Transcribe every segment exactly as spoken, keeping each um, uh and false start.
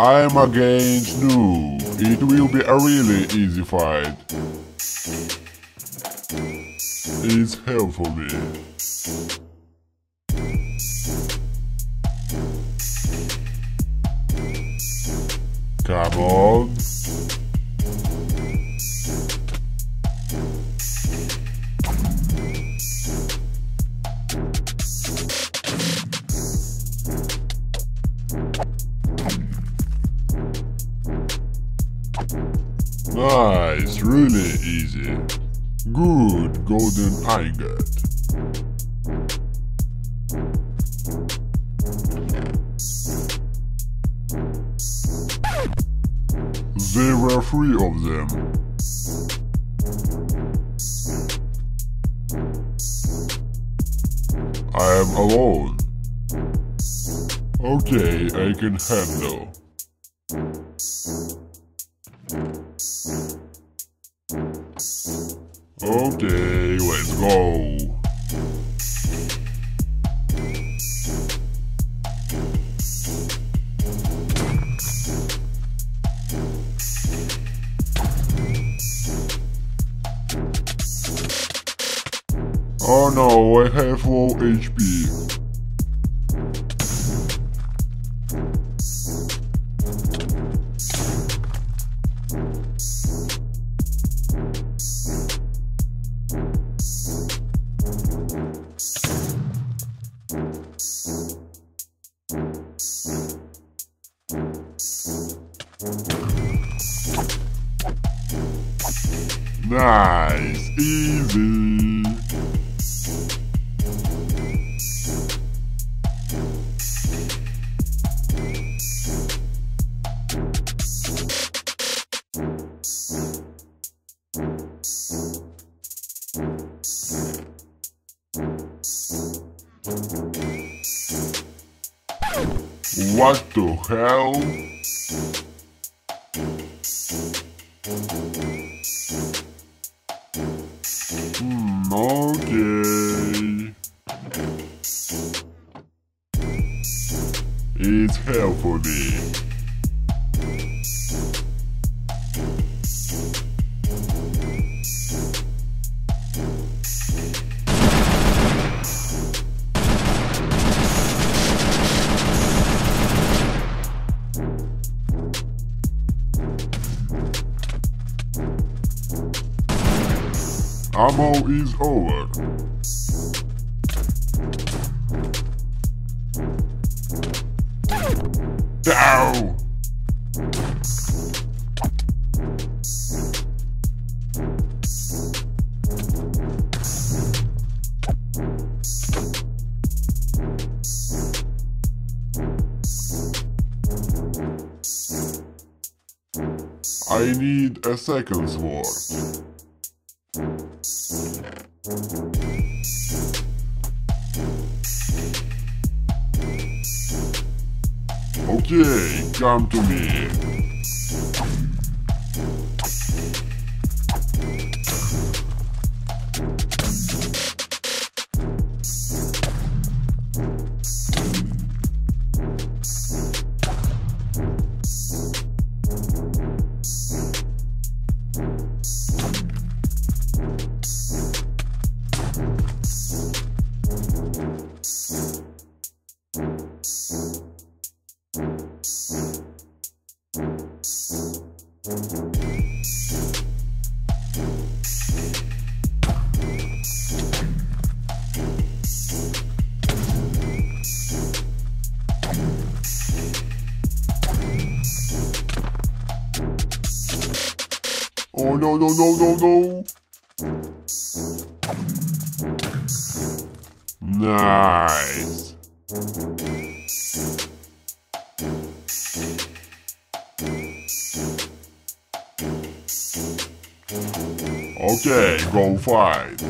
I'm against noob. It will be a really easy fight. It's hell for me. Come on. Nice, really easy. Good golden ingot. There were three of them. I am alone. Okay, I can handle. Okay, let's go. Oh no, I have low H P. Nice, easy. What the hell? Okay. It's hell for me. Ammo is over. Ow! I need a second sword. Okay, come to me. Thank you. no, no, no, no, no. Nice. Okay, go fight.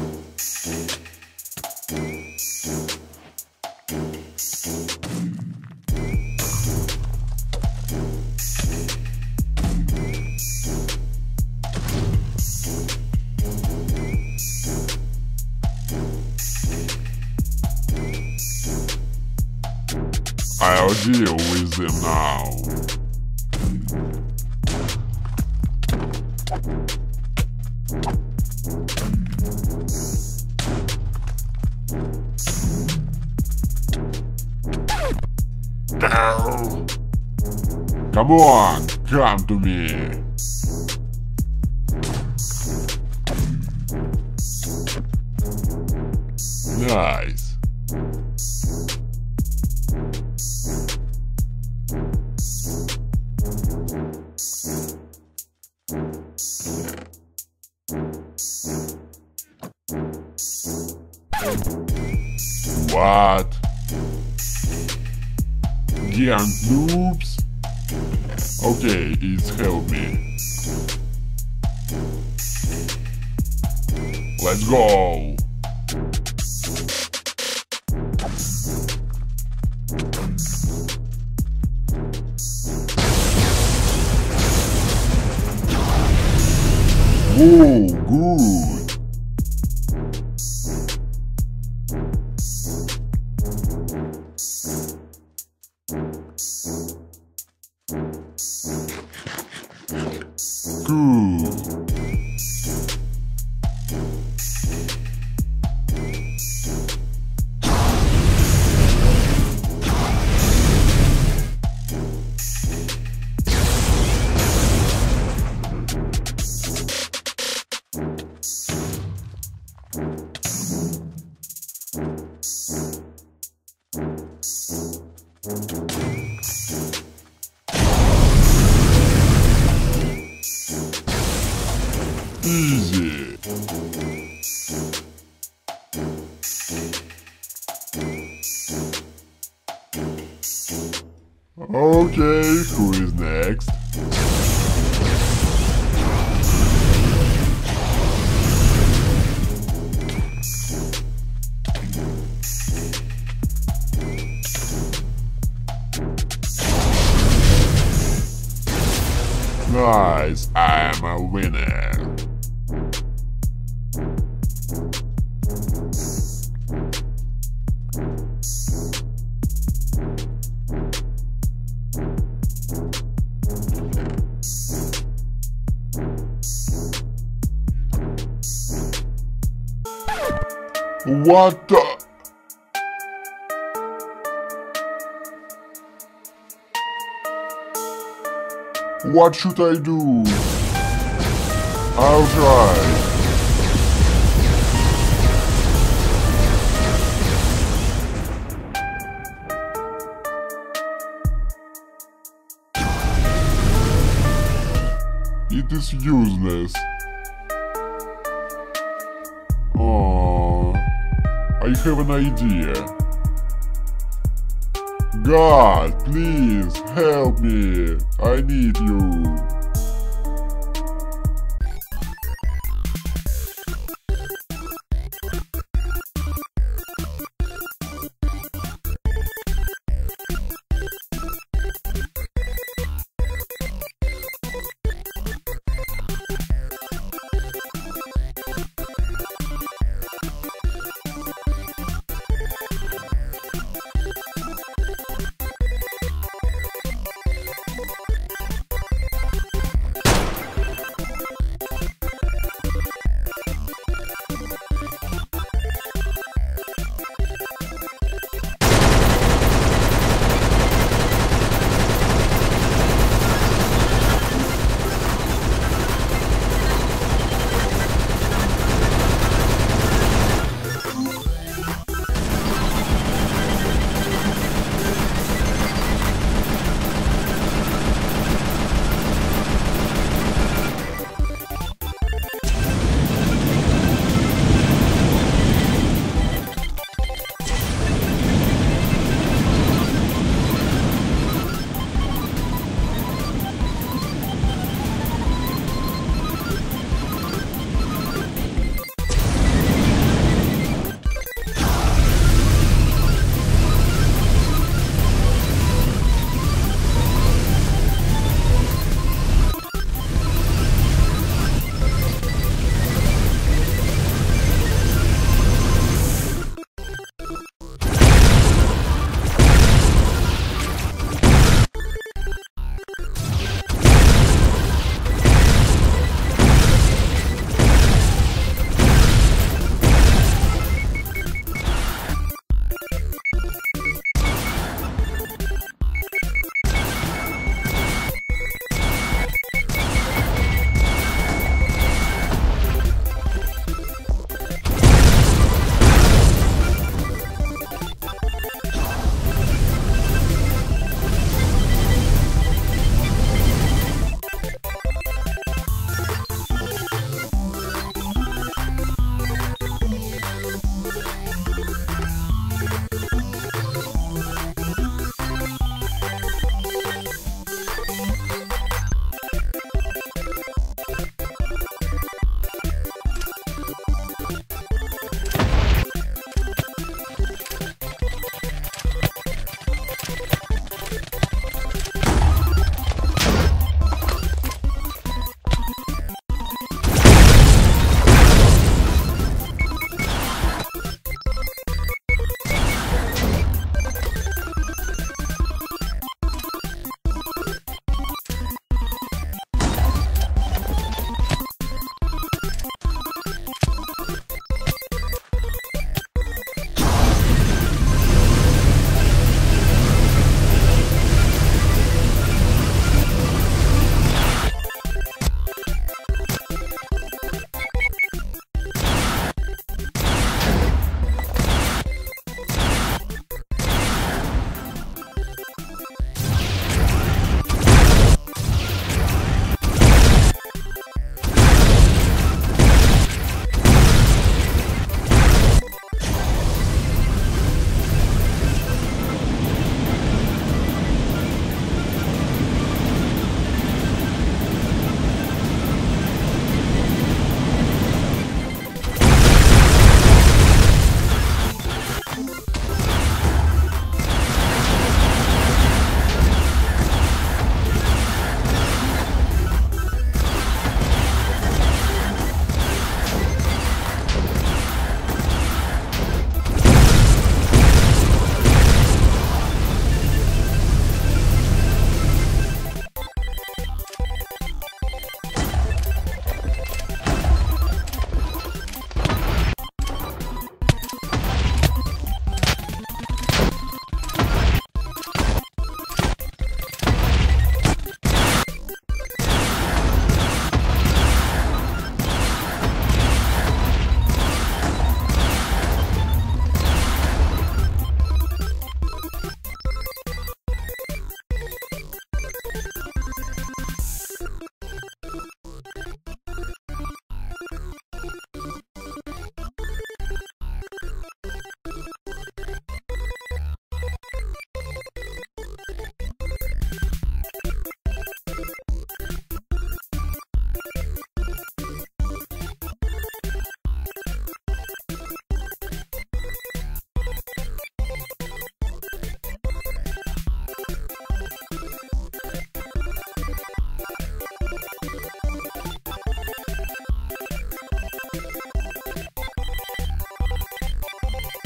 I'll deal with them now. Come on, come to me. Nice. What? Giant noobs? Okay, it's help me. Let's go. Whoa, good. Cool. Easy. Okay, who is next? Nice, I am a winner. What the? What should I do? I'll try. It is useless. I have an idea. God, please help me. I need you.